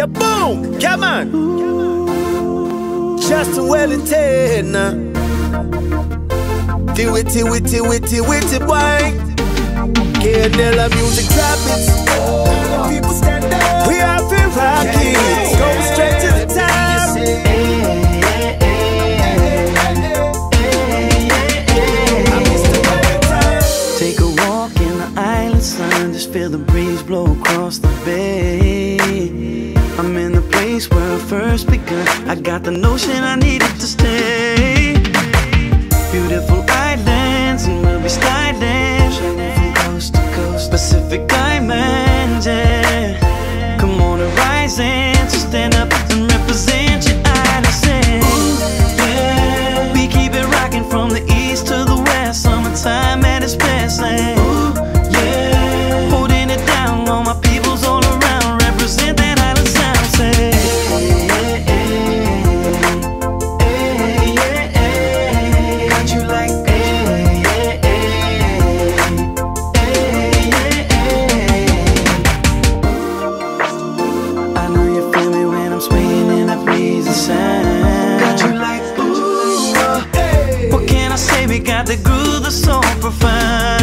Kaboom! Come on! Justin Wellington. Do it, boy. Candela music dropping. People stand up. We are free rocking. Go straight to the top. Sun, just feel the breeze blow across the bay. I'm in the place where I first begun. I got the notion I needed to stay. Beautiful islands, and we'll be sliding from coast to coast. Pacific islands, yeah. Come on and rise and stand up and represent your island. Yeah. We keep it rocking from the east to the west. Summertime at its best. The groove is so profound.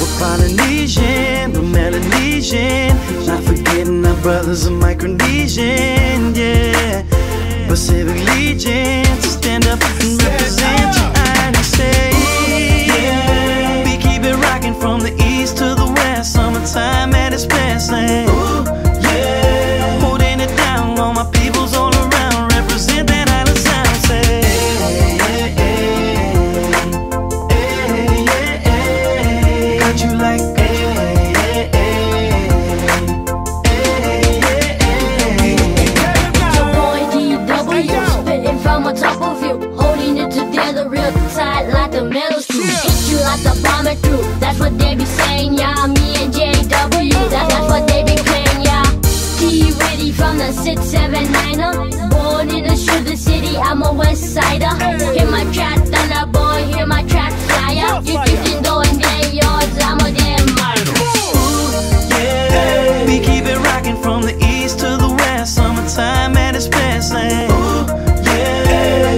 We're Polynesian, we're Melanesian, not forgetting our brothers of Micronesian, yeah. Pacific Legion, so stand up and represent your island and say, yeah. We keep it rocking from the east to the west, summertime at its best. Yeah, holding it down on my peoples all around, represent that island sound. Say, that's what they be saying, yeah. Me and JW, that's what they be claiming, yeah. T Riddy from the 679er. Born in a sugar city, I'm a west sider. Hear my track, thunder boy, hear my track, flyer. You can go and get yours, I'm a damn martyr. Yeah, we keep it rocking from the east to the west. Summertime at its best. Yeah,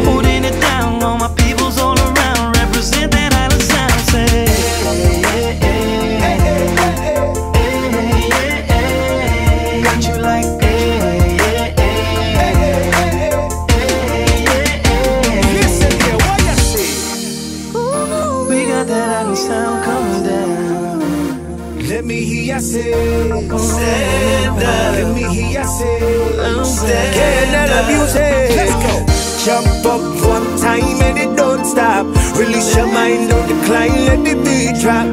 holding it down on my peoples all around. Represent that island sound, say. Stand up, let me hear you say. Canada music, let's go. Jump up one time and it don't stop. Release your mind, don't decline, let the beat drop.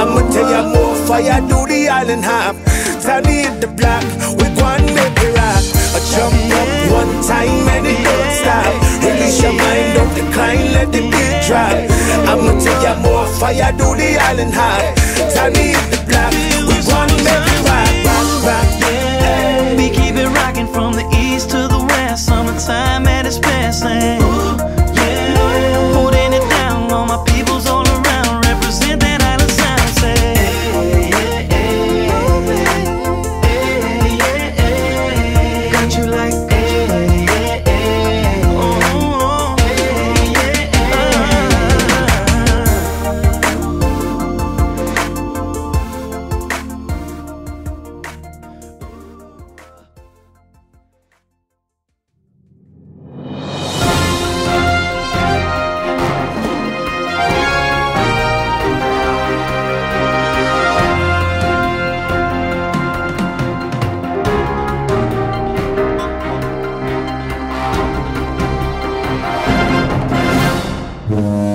I'ma tell ya more fire, do the island hop. Time to hit the block, we gonna make it rock. Jump up one time and it don't stop. Release your mind, don't decline, let the beat drop. I'ma tell ya more fire, do the island hop. Time to hit the block. We keep it rocking from the east to the west. Summertime at its best. Yeah, holding it down on my peoples all around. Represent that island sound. Say, got you like